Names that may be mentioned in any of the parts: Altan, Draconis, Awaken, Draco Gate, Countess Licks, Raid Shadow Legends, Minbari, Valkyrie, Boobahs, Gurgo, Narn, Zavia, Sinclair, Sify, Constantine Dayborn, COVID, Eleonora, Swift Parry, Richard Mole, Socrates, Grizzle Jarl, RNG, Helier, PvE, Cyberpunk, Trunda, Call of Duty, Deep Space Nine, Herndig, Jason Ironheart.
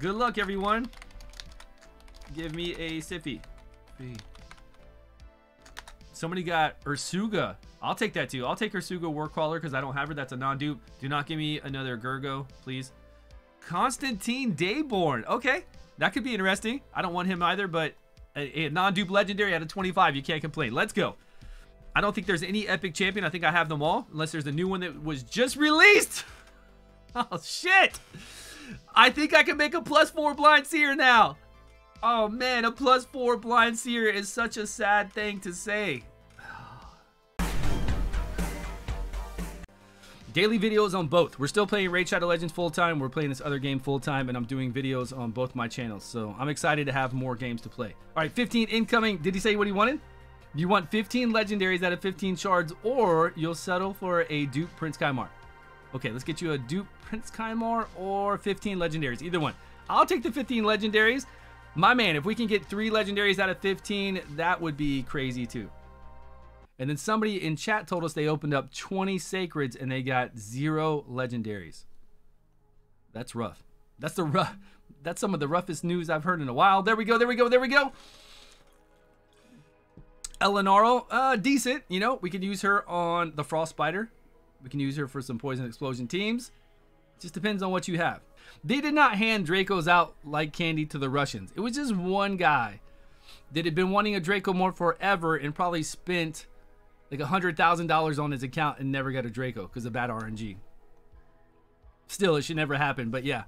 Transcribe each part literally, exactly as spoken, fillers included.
Good luck, everyone. Give me a Sify. Somebody got Ursuga. I'll take that too. I'll take Ursuga Warcaller because I don't have her. That's a non-dupe. Do not give me another Gurgo, please. Constantine Dayborn. Okay. That could be interesting. I don't want him either, but a, a non-dupe legendary out of twenty-five. You can't complain. Let's go. I don't think there's any epic champion. I think I have them all. Unless there's a new one that was just released. Oh, shit. I think I can make a plus four blind seer now. Oh, man. A plus four blind seer is such a sad thing to say. Daily videos on both. We're still playing Raid Shadow Legends full-time. We're playing this other game full-time, and I'm doing videos on both my channels. So I'm excited to have more games to play. All right, fifteen incoming. Did he say what he wanted? You want fifteen legendaries out of fifteen shards, or you'll settle for a dupe Prince Kymar. Okay, let's get you a dupe Prince Kymar or fifteen legendaries. Either one. I'll take the fifteen legendaries. My man, if we can get three legendaries out of fifteen, that would be crazy too. And then somebody in chat told us they opened up twenty sacreds and they got zero legendaries. That's rough. That's the rough. That's some of the roughest news I've heard in a while. There we go. There we go. There we go. Eleonora, uh, decent. You know, we could use her on the Frost Spider. We can use her for some poison explosion teams. It just depends on what you have. They did not hand Dracos out like candy to the Russians. It was just one guy that had been wanting a Draco more forever and probably spent like one hundred thousand dollars on his account and never got a Draco because of bad R N G. Still, it should never happen, but yeah.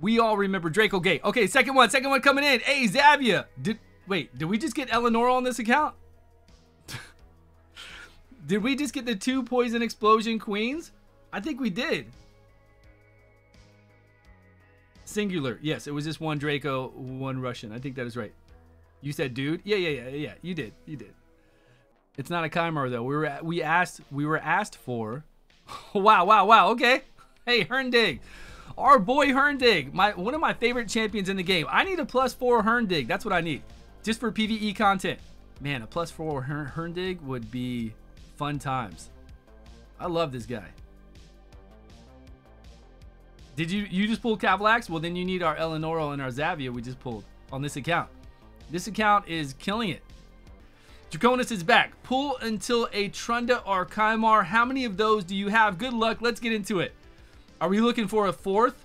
We all remember Draco Gate. Okay, second one, second one coming in. Hey, Zavia. Did, wait, did we just get Eleonora on this account? Did we just get the two Poison Explosion Queens? I think we did. Singular. Yes, it was just one Draco, one Russian. I think that is right. You said dude? Yeah, yeah, yeah, yeah. You did. You did. It's not a Kymar though. We were we asked we were asked for. Wow, wow, wow. Okay. Hey, Herndig, our boy Herndig, my one of my favorite champions in the game. I need a plus four Herndig. That's what I need, just for PvE content. Man, a plus four Herndig would be fun times. I love this guy. Did you you just pull Cavalax? Well, then you need our Eleonora and our Zavia we just pulled on this account. This account is killing it. Draconis is back. Pull until a Trunda or Kymar. How many of those do you have? Good luck. Let's get into it. Are we looking for a fourth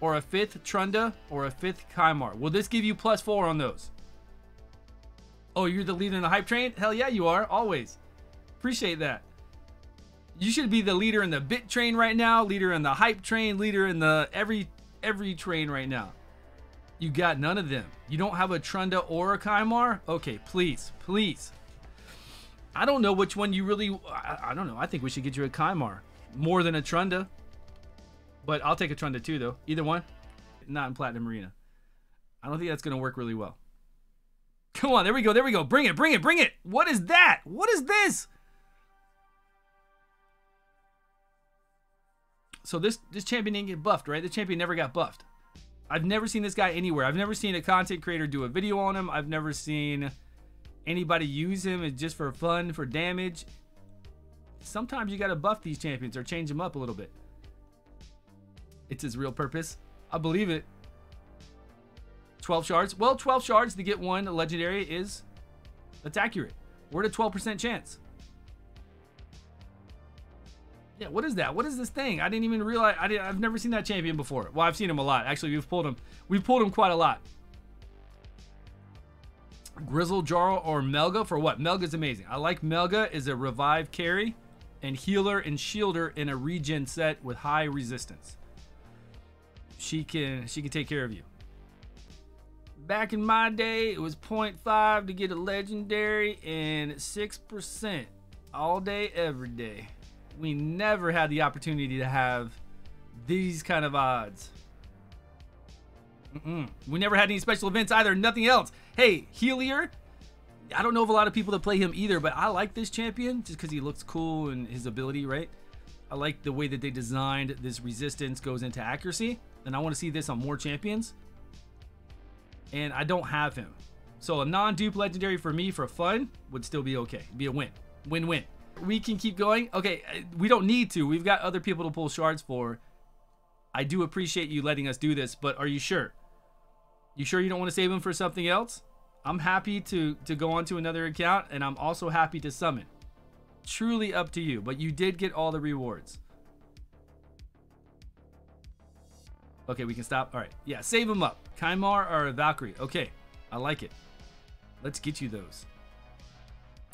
or a fifth Trunda or a fifth Kymar? Will this give you plus four on those? Oh, you're the leader in the hype train? Hell yeah, you are. Always. Appreciate that. You should be the leader in the bit train right now. Leader in the hype train. Leader in the every every train right now. You got none of them. You don't have a Trunda or a Kymar? Okay, please, please. I don't know which one you really... I, I don't know. I think we should get you a Kymar. More than a Trunda. But I'll take a Trunda too, though. Either one. Not in Platinum Arena. I don't think that's going to work really well. Come on, there we go, there we go. Bring it, bring it, bring it. What is that? What is this? So this, this champion didn't get buffed, right? The champion never got buffed. I've never seen this guy anywhere. I've never seen a content creator do a video on him. I've never seen anybody use him. It's just for fun, for damage. Sometimes you got to buff these champions or change them up a little bit. It's his real purpose. I believe it. twelve shards. Well, twelve shards to get one legendary is... That's accurate. We're at a twelve percent chance. Yeah, what is that? What is this thing? I didn't even realize. I didn't, I've never seen that champion before. Well, I've seen him a lot. Actually, we've pulled him. We've pulled him quite a lot. Grizzle Jarl or Melga for what? Melga's amazing. I like Melga is a revive carry and healer and shielder in a regen set with high resistance. She can she can take care of you. Back in my day, it was zero point five to get a legendary and six percent all day, every day. We never had the opportunity to have these kind of odds. Mm-mm. We never had any special events either. Nothing else. Hey, Helier. I don't know of a lot of people that play him either, but I like this champion just because he looks cool and his ability, right? I like the way that they designed this resistance goes into accuracy, and I want to see this on more champions. And I don't have him. So a non-dupe legendary for me for fun would still be okay. It'd be a win. Win-win. We can keep going. Okay, we don't need to. We've got other people to pull shards for. I do appreciate you letting us do this, but are you sure? You sure you don't want to save him for something else? I'm happy to, to go on to another account, and I'm also happy to summon. Truly up to you, but you did get all the rewards. Okay, we can stop. All right. Yeah, save him up. Kymar or Valkyrie. Okay, I like it. Let's get you those.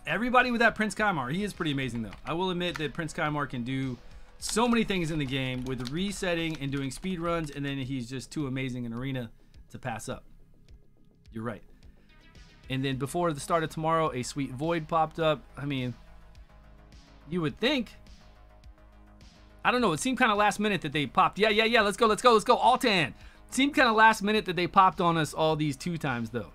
Everybody with that Prince Kymar. He is pretty amazing, though. I will admit that Prince Kymar can do so many things in the game with resetting and doing speed runs, and then he's just too amazing in arena to pass up. You're right. And then before the start of tomorrow, a sweet void popped up. I mean, you would think. I don't know. It seemed kind of last minute that they popped. Yeah, yeah, yeah. Let's go. Let's go. Let's go. Altan. It seemed kind of last minute that they popped on us all these two times, though.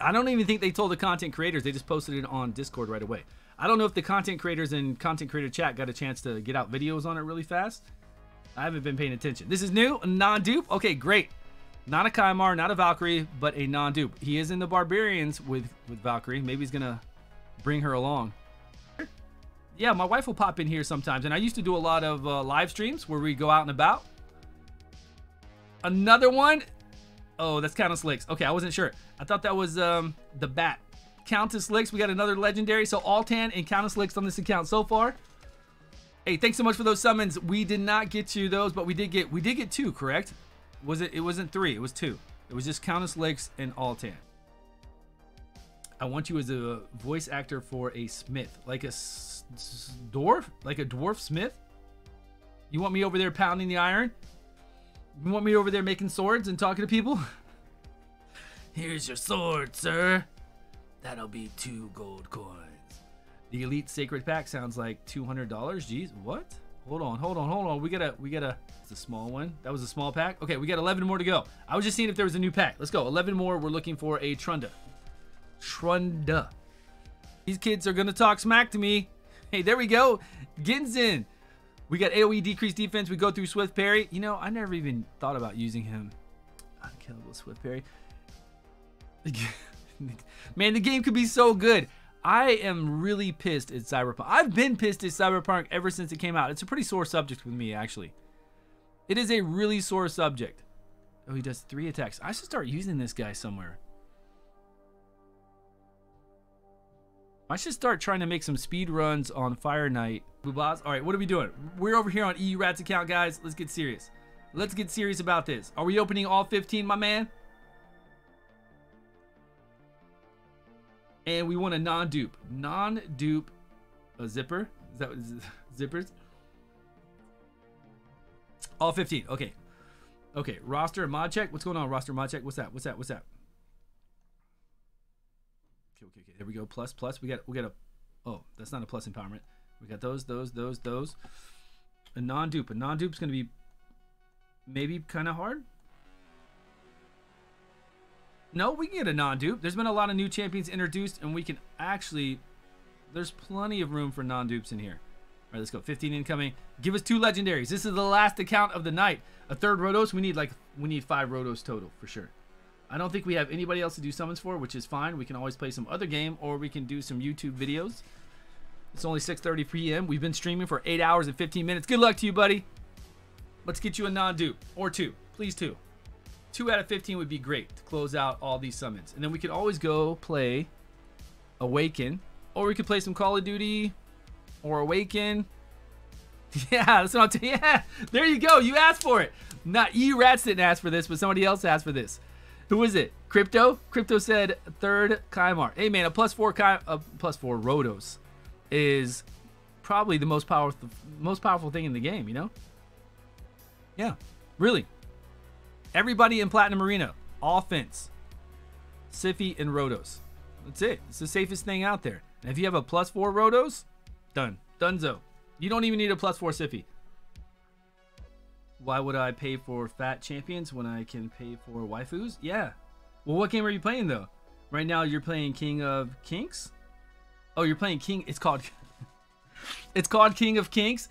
I don't even think they told the content creators. They just posted it on Discord right away. I don't know if the content creators and content creator chat got a chance to get out videos on it really fast. I haven't been paying attention. This is new. Non-dupe. Okay, great. Not a Kymar, not a Valkyrie, but a non-dupe. He is in the Barbarians with, with Valkyrie. Maybe he's going to bring her along. Yeah, my wife will pop in here sometimes. And I used to do a lot of uh, live streams where we go out and about. Another one. Oh, that's Countess Licks. Okay, I wasn't sure. I thought that was um, the bat. Countess Licks. We got another legendary. So Altan and Countess Licks on this account so far. Hey, thanks so much for those summons. We did not get you those, but we did get we did get two, correct? Was it? It wasn't three. It was two. It was just Countess Licks and Altan. I want you as a voice actor for a smith, like a s s dwarf, like a dwarf smith. You want me over there pounding the iron? You want me over there making swords and talking to people? Here's your sword, sir. That'll be two gold coins. The elite sacred pack sounds like two hundred dollars. Jeez, what? Hold on, hold on, hold on. We gotta, we gotta. It's a small one. That was a small pack. Okay, we got eleven more to go. I was just seeing if there was a new pack. Let's go. eleven more. We're looking for a Trunda. Trunda. These kids are gonna talk smack to me. Hey, there we go. Ginzen. We got A O E decreased defense. We go through Swift Parry. You know, I never even thought about using him. Unkillable Swift Parry. Man, the game could be so good. I am really pissed at Cyberpunk. I've been pissed at Cyberpunk ever since it came out. It's a pretty sore subject with me, actually. It is a really sore subject. Oh, he does three attacks. I should start using this guy somewhere. I should start trying to make some speed runs on Fire Knight. Boobahs. All right, what are we doing? We're over here on E U Rat's account, guys. Let's get serious. Let's get serious about this. Are we opening all fifteen, my man? And we want a non-dupe. Non-dupe a zipper. Is that what is zippers? All fifteen. Okay. Okay. Roster and mod check. What's going on, roster mod check? What's that? What's that? What's that? Okay, okay, okay. There we go. Plus, plus. We got we got a oh, that's not a plus empowerment. We got those, those, those, those. A non-dupe. A non-dupe is gonna be maybe kinda hard. No, we can get a non-dupe. There's been a lot of new champions introduced, and we can actually there's plenty of room for non-dupes in here. All right, let's go. fifteen incoming. Give us two legendaries. This is the last account of the night. A third Rotos. We need like we need five Rotos total for sure. I don't think we have anybody else to do summons for, which is fine. We can always play some other game, or we can do some YouTube videos. It's only six thirty p m We've been streaming for eight hours and fifteen minutes. Good luck to you, buddy. Let's get you a non-dupe or two. Please, two. Two out of fifteen would be great to close out all these summons. And then we could always go play Awaken, or we could play some Call of Duty or Awaken. Yeah, that's what I'm saying. Yeah, there you go. You asked for it. Not you rats didn't ask for this, but somebody else asked for this. Who is it? Crypto? Crypto said third Kymar. Hey man, a plus four Ky a plus four Rotos is probably the most powerful most powerful thing in the game, you know? Yeah, really. Everybody in Platinum Arena, offense, Sify and Rotos. That's it. It's the safest thing out there. And if you have a plus four Rotos, done. Dunzo. You don't even need a plus four Sify. Why would I pay for fat champions when I can pay for waifus? Yeah. Well, what game are you playing, though? Right now, you're playing King of Kinks? Oh, you're playing King. It's called... it's called King of Kinks.